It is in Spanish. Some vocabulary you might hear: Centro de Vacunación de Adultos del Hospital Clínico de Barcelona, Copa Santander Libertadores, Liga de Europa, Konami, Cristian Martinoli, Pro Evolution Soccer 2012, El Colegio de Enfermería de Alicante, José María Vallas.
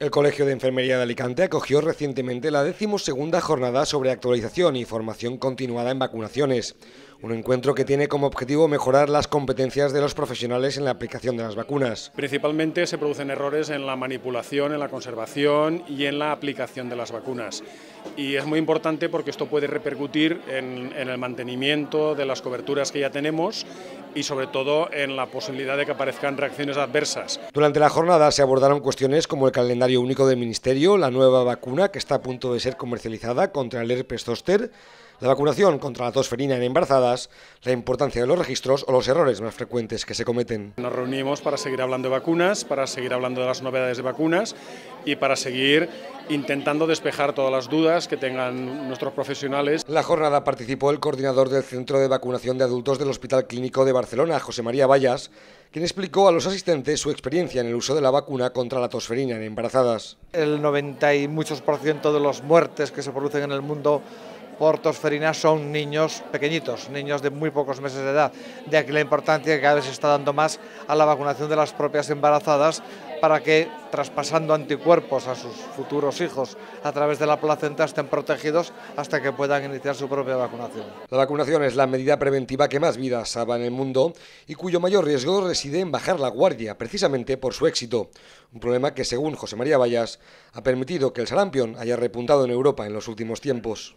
El Colegio de Enfermería de Alicante acogió recientemente la 12ª jornada sobre actualización y formación continuada en vacunaciones, un encuentro que tiene como objetivo mejorar las competencias de los profesionales en la aplicación de las vacunas. Principalmente se producen errores en la manipulación, en la conservación y en la aplicación de las vacunas. Y es muy importante porque esto puede repercutir en el mantenimiento de las coberturas que ya tenemos y sobre todo en la posibilidad de que aparezcan reacciones adversas. Durante la jornada se abordaron cuestiones como el calendario único del Ministerio, la nueva vacuna que está a punto de ser comercializada contra el herpes zóster, la vacunación contra la tosferina en embarazadas, la importancia de los registros o los errores más frecuentes que se cometen. Nos reunimos para seguir hablando de vacunas, para seguir hablando de las novedades de vacunas y para seguir intentando despejar todas las dudas que tengan nuestros profesionales. En la jornada participó el coordinador del Centro de Vacunación de Adultos del Hospital Clínico de Barcelona, José María Vallas, quien explicó a los asistentes su experiencia en el uso de la vacuna contra la tosferina en embarazadas. El 90% y muchos % de las muertes que se producen en el mundo por tosferina son niños pequeñitos, niños de muy pocos meses de edad. De aquí la importancia que cada vez se está dando más a la vacunación de las propias embarazadas para que, traspasando anticuerpos a sus futuros hijos a través de la placenta, estén protegidos hasta que puedan iniciar su propia vacunación. La vacunación es la medida preventiva que más vidas salva en el mundo y cuyo mayor riesgo reside en bajar la guardia, precisamente por su éxito. Un problema que, según José María Vallas, ha permitido que el sarampión haya repuntado en Europa en los últimos tiempos.